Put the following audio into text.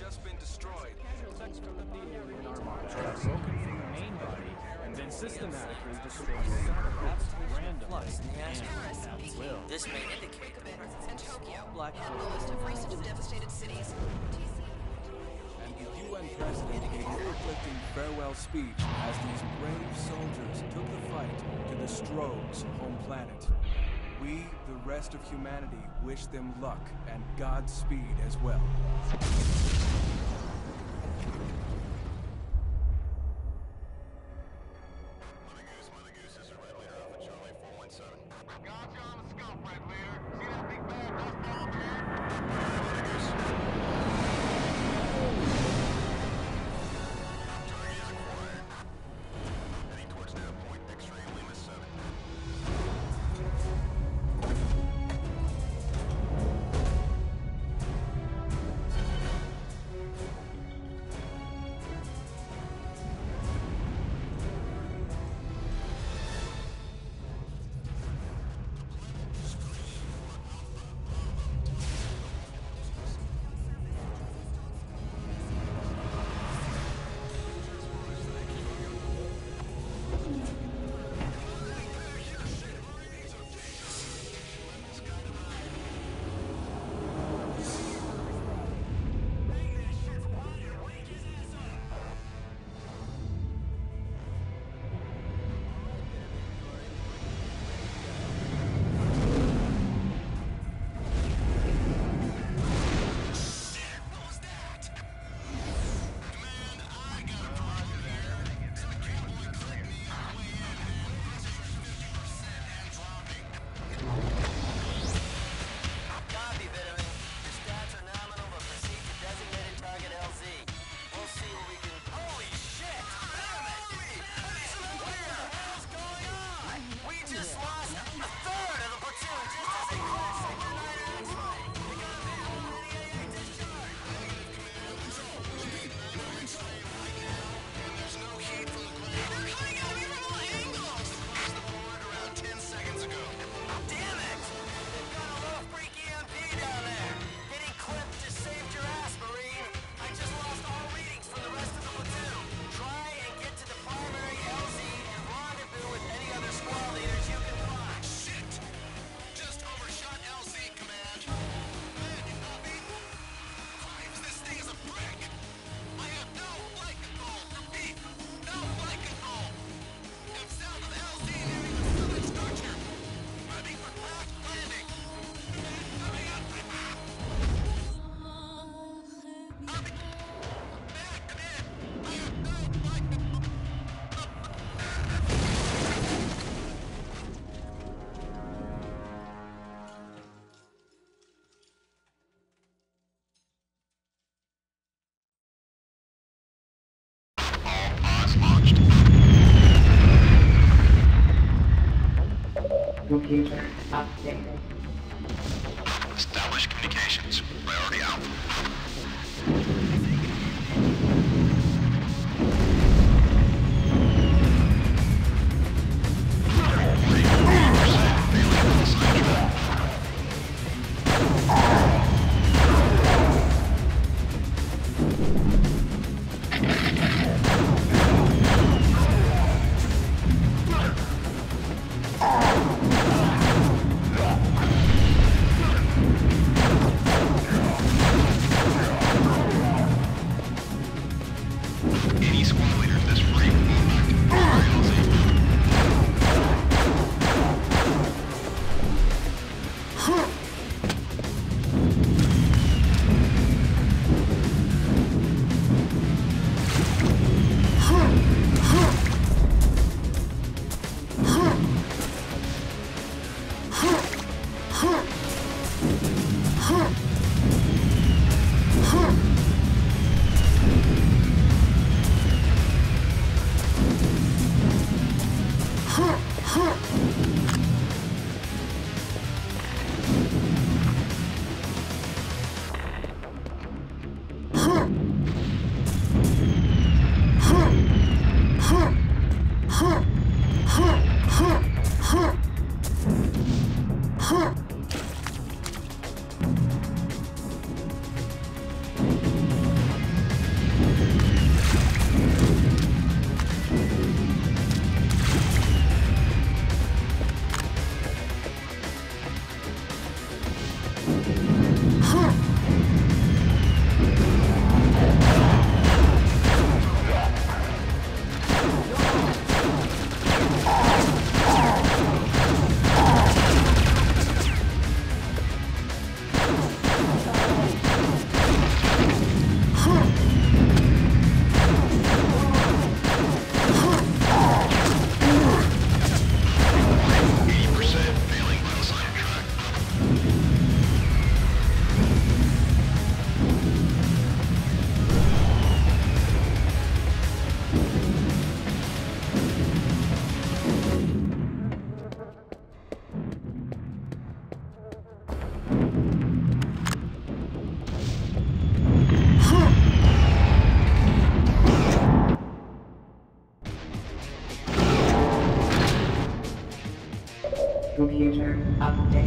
just been destroyed. Broken from the main body, and then systematically destroyed random and at will. This may indicate that in Tokyo, on the list of recent devastated cities. And the UN president gave an uplifting farewell speech as these brave soldiers took the fight to the Strogues' home planet. We, the rest of humanity, wish them luck and Godspeed as well. Computer updated. Establish communications. Priority out. Major update.